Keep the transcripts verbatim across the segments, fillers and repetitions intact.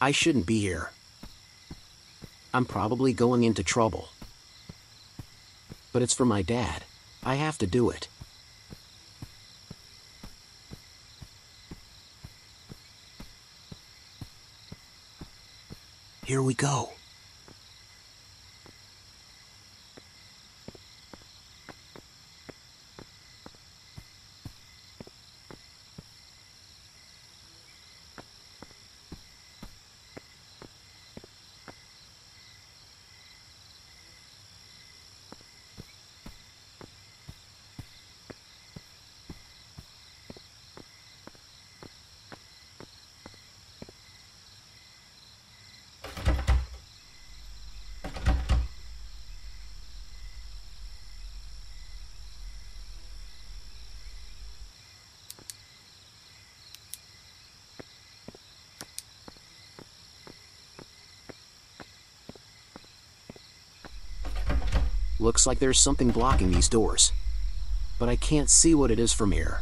I shouldn't be here. I'm probably going into trouble. But it's for my dad. I have to do it. Here we go. Looks like there's something blocking these doors, but I can't see what it is from here.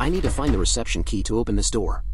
I need to find the reception key to open this door.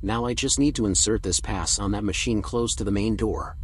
Now I just need to insert this pass on that machine close to the main door.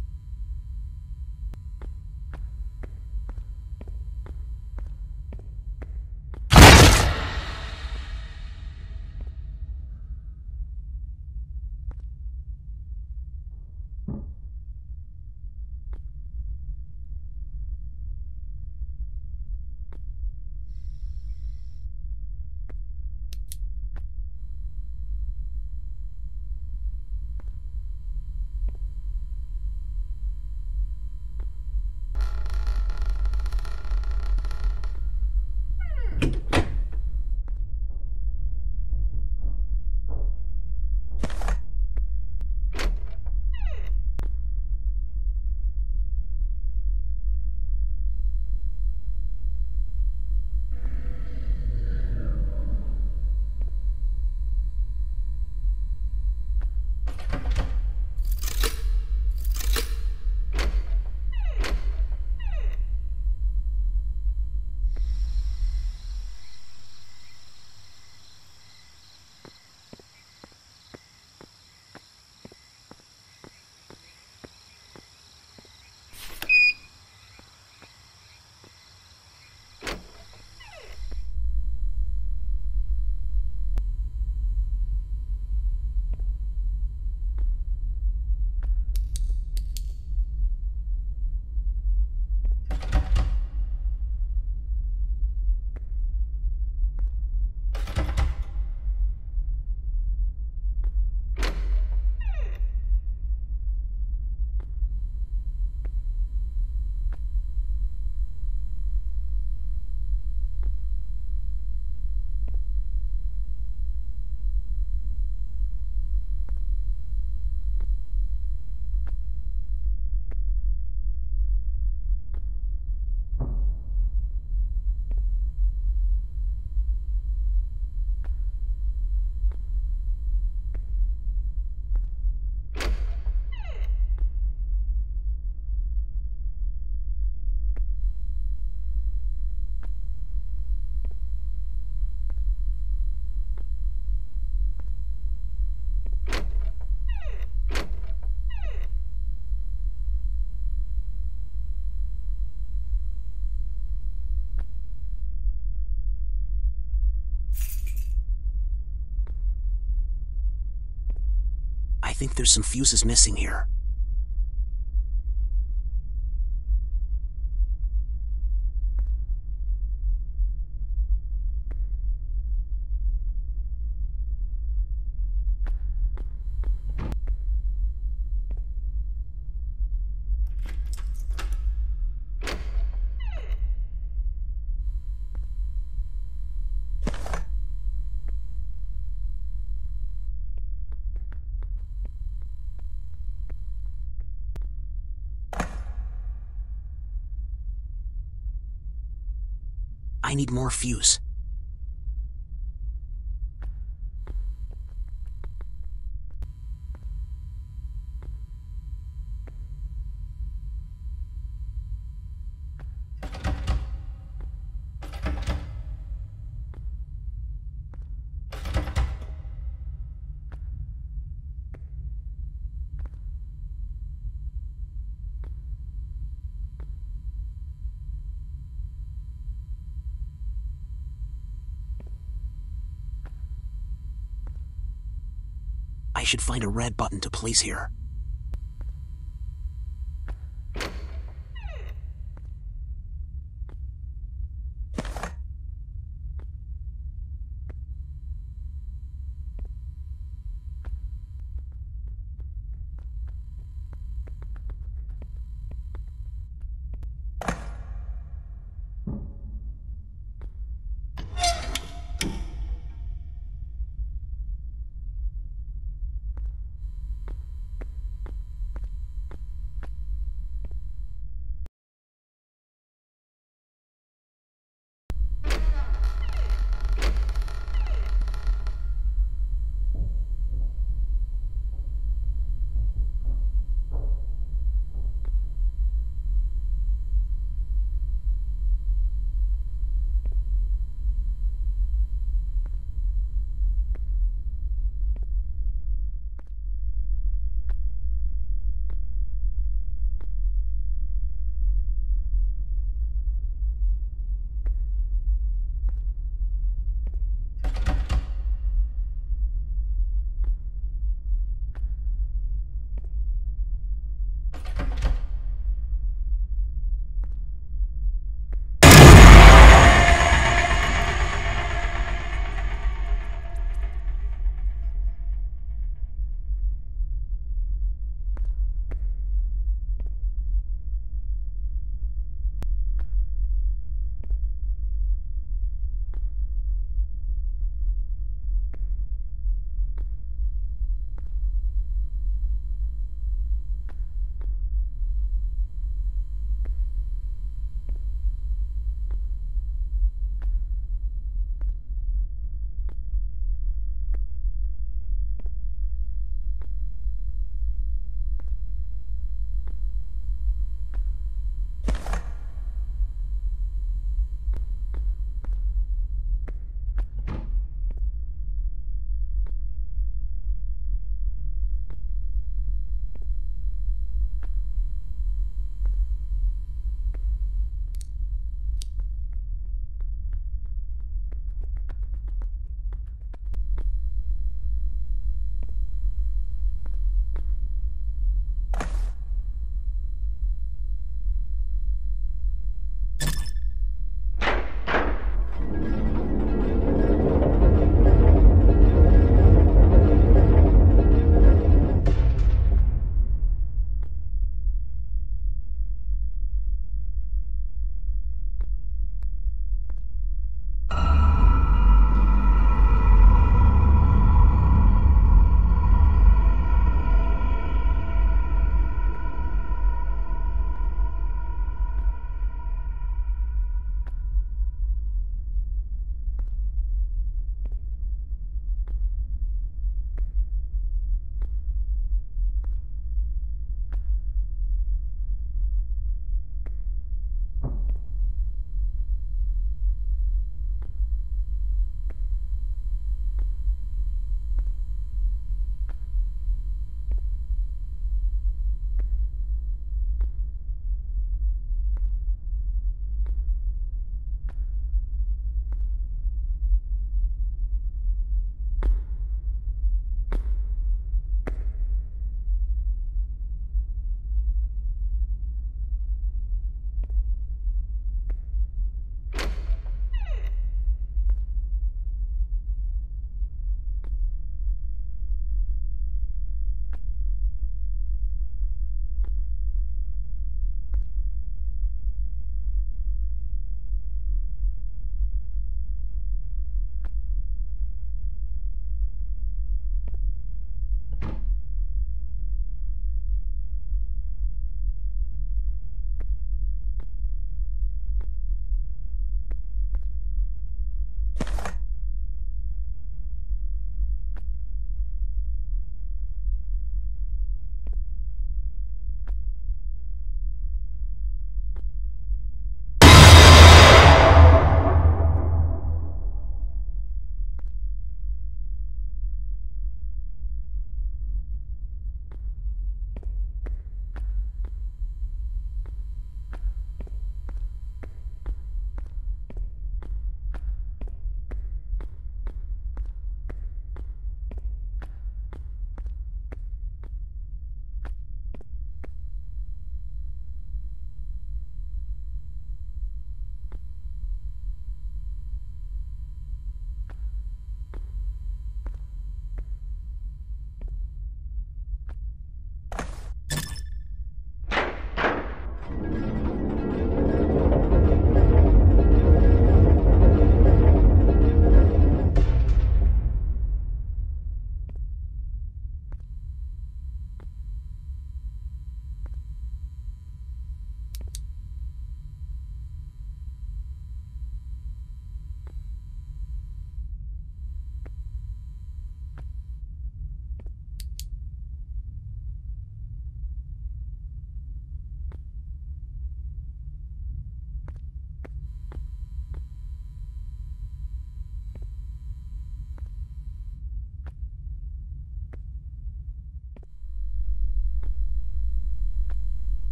I think there's some fuses missing here. I need more fuse. I should find a red button to place here.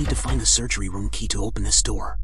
need to find the surgery room key to open this door.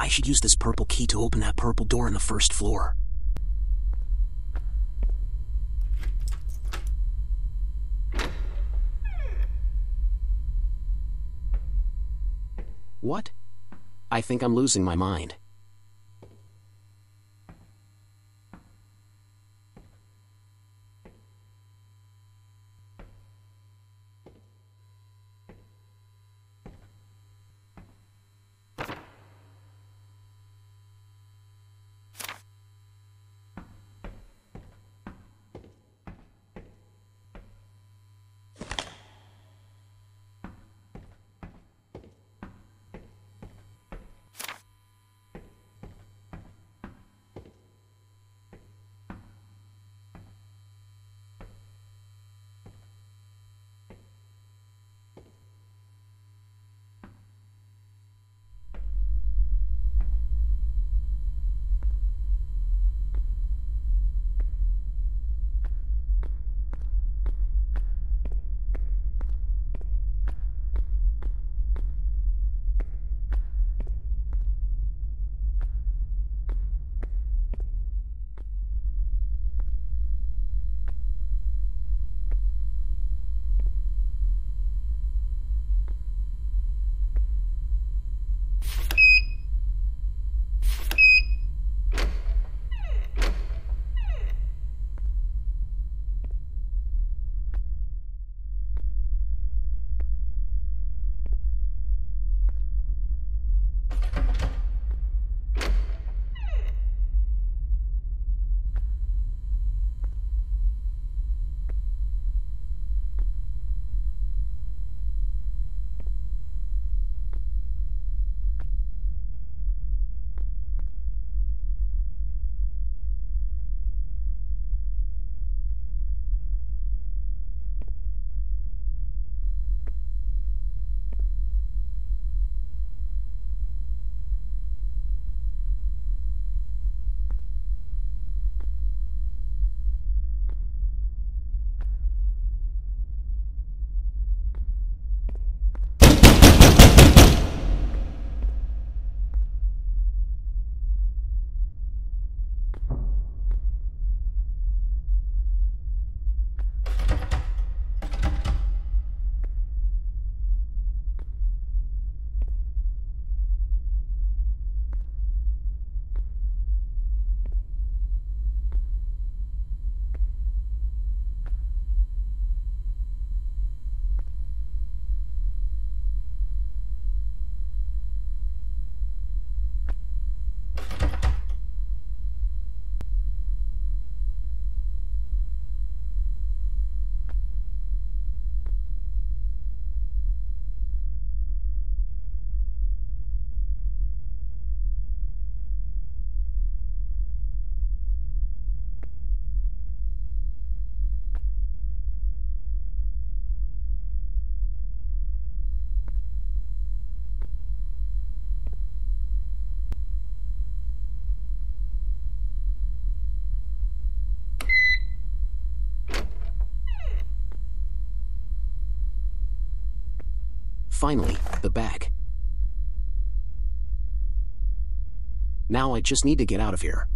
I should use this purple key to open that purple door on the first floor. What? I think I'm losing my mind. finally, the bag. Now I just need to get out of here.